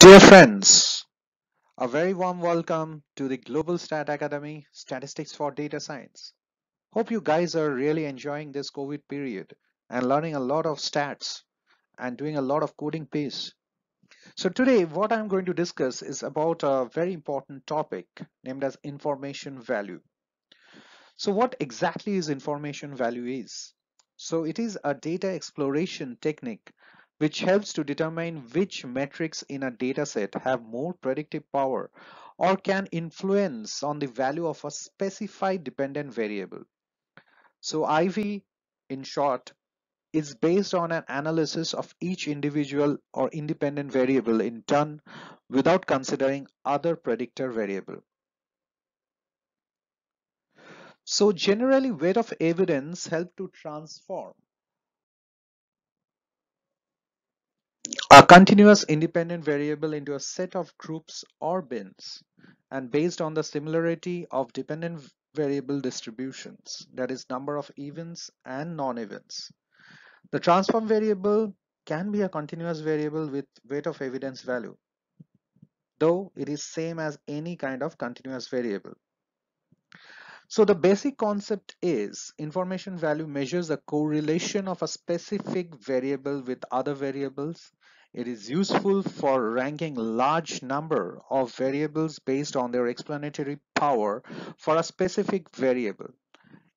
Dear friends, a very warm welcome to the Global Stat Academy Statistics for Data Science. Hope you guys are really enjoying this COVID period and learning a lot of stats and doing a lot of coding pace. So today what I'm going to discuss is about a very important topic named as information value. So what exactly is information value is? So it is a data exploration technique which helps to determine which metrics in a dataset have more predictive power or can influence on the value of a specified dependent variable. So IV, in short, is based on an analysis of each individual or independent variable in turn without considering other predictor variable. So generally, weight of evidence help to transform a continuous independent variable into a set of groups or bins, and based on the similarity of dependent variable distributions, that is number of events and non-events. The transform variable can be a continuous variable with weight of evidence value, though it is same as any kind of continuous variable. So the basic concept is information value measures the correlation of a specific variable with other variables. It is useful for ranking large number of variables based on their explanatory power for a specific variable.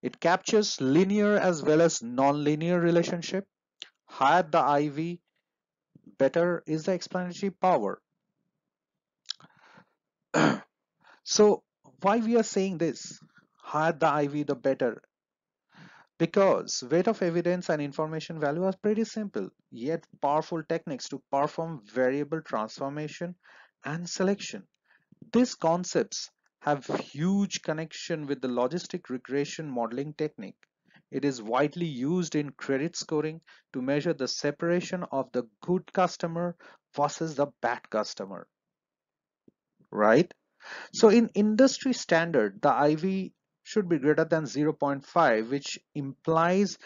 It captures linear as well as non-linear relationship. Higher the IV, better is the explanatory power. So why we are saying this? Higher the IV, the better, because weight of evidence and information value are pretty simple yet powerful techniques to perform variable transformation and selection. These concepts have huge connection with the logistic regression modeling technique. It is widely used in credit scoring to measure the separation of the good customer versus the bad customer, right? So in industry standard, the IV should be greater than 0.5, which implies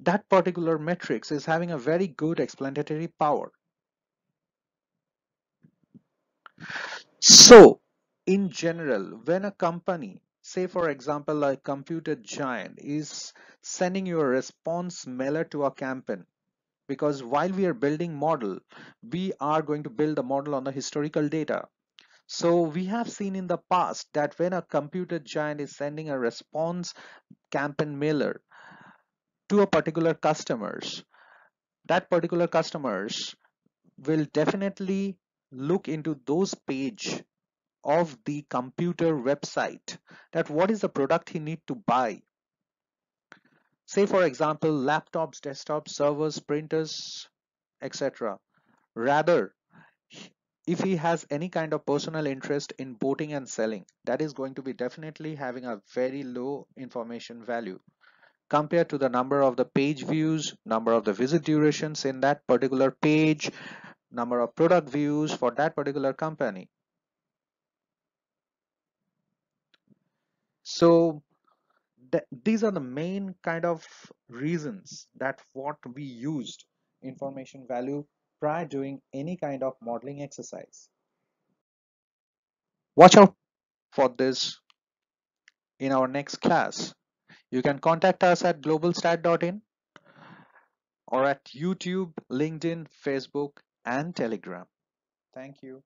that particular matrix is having a very good explanatory power. So in general, when a company, say for example a computer giant, is sending you a response mailer to a campaign, because while we are building model, we are going to build the model on the historical data. So we have seen in the past that when a computer giant is sending a response campaign mailer to a particular customers, that particular customers will definitely look into those page of the computer website that what is the product he need to buy. Say for example laptops, desktops, servers, printers, etc. Rather, if he has any kind of personal interest in boating and selling, that is going to be definitely having a very low information value compared to the number of the page views, number of the visit durations in that particular page, number of product views for that particular company. So these are the main kind of reasons that what we used information value prior doing any kind of modeling exercise. Watch out for this in our next class. You can contact us at globalstat.in or at YouTube, LinkedIn, Facebook, and Telegram. Thank you.